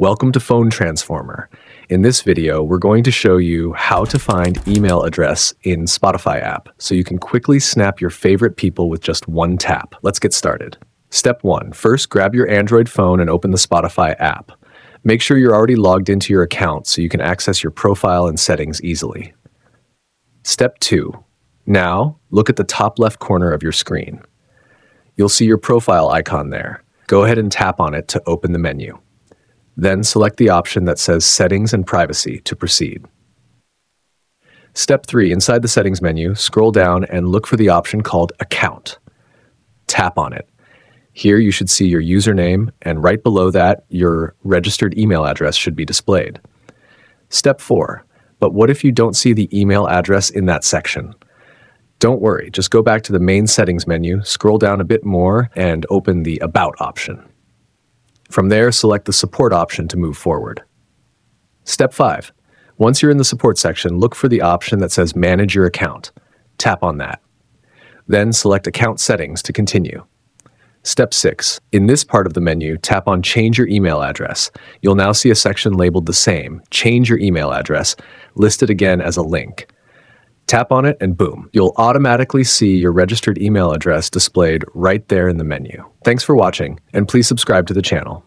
Welcome to Phone Transformer. In this video, we're going to show you how to find email address in Spotify app so you can quickly snap your favorite people with just one tap. Let's get started. Step 1. First, grab your Android phone and open the Spotify app. Make sure you're already logged into your account so you can access your profile and settings easily. Step 2. Now, look at the top left corner of your screen. You'll see your profile icon there. Go ahead and tap on it to open the menu. Then select the option that says Settings and Privacy to proceed. Step 3, inside the Settings menu, scroll down and look for the option called Account. Tap on it. Here you should see your username, and right below that, your registered email address should be displayed. Step 4, but what if you don't see the email address in that section? Don't worry, just go back to the main Settings menu, scroll down a bit more, and open the About option. From there, select the Support option to move forward. Step 5. Once you're in the Support section, look for the option that says Manage Your Account. Tap on that. Then select Account Settings to continue. Step 6. In this part of the menu, tap on Change Your Email Address. You'll now see a section labeled the same, Change Your Email Address, listed again as a link. Tap on it and boom, you'll automatically see your registered email address displayed right there in the menu. Thanks for watching, and please subscribe to the channel.